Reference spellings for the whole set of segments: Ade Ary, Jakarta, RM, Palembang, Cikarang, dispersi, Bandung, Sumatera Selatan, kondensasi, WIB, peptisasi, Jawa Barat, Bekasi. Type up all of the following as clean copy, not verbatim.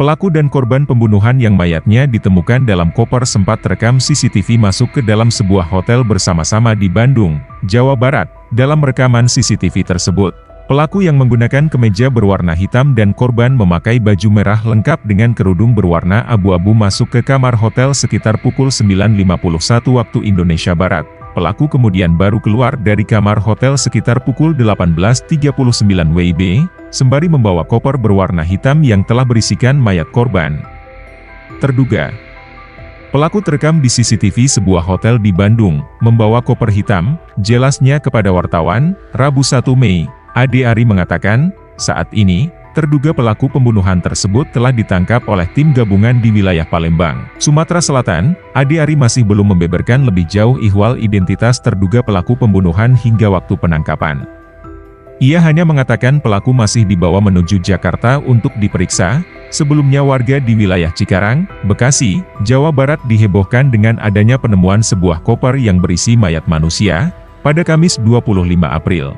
Pelaku dan korban pembunuhan yang mayatnya ditemukan dalam koper sempat terekam CCTV masuk ke dalam sebuah hotel bersama-sama di Bandung, Jawa Barat. Dalam rekaman CCTV tersebut, pelaku yang menggunakan kemeja berwarna hitam dan korban memakai baju merah lengkap dengan kerudung berwarna abu-abu masuk ke kamar hotel sekitar pukul 9.51 waktu Indonesia Barat. Pelaku kemudian baru keluar dari kamar hotel sekitar pukul 18.39 WIB, sembari membawa koper berwarna hitam yang telah berisikan mayat korban. Terduga pelaku terekam di CCTV sebuah hotel di Bandung, membawa koper hitam. Jelasnya kepada wartawan, Rabu 1 Mei, Ade Ary mengatakan, saat ini, terduga pelaku pembunuhan tersebut telah ditangkap oleh tim gabungan di wilayah Palembang, Sumatera Selatan. Ade Ary masih belum membeberkan lebih jauh ihwal identitas terduga pelaku pembunuhan hingga waktu penangkapan. Ia hanya mengatakan pelaku masih dibawa menuju Jakarta untuk diperiksa. Sebelumnya warga di wilayah Cikarang, Bekasi, Jawa Barat dihebohkan dengan adanya penemuan sebuah koper yang berisi mayat manusia, pada Kamis 25 April.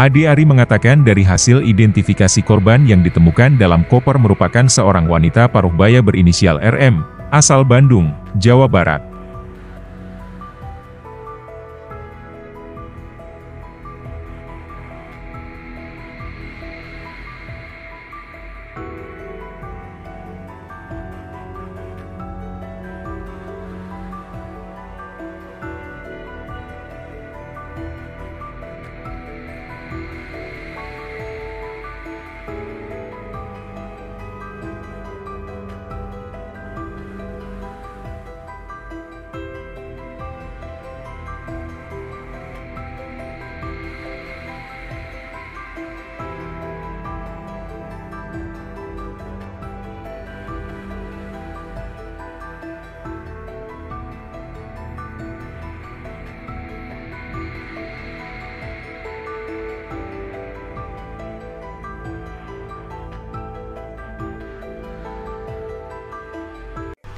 Ade Ary mengatakan dari hasil identifikasi korban yang ditemukan dalam koper merupakan seorang wanita paruh baya berinisial RM, asal Bandung, Jawa Barat.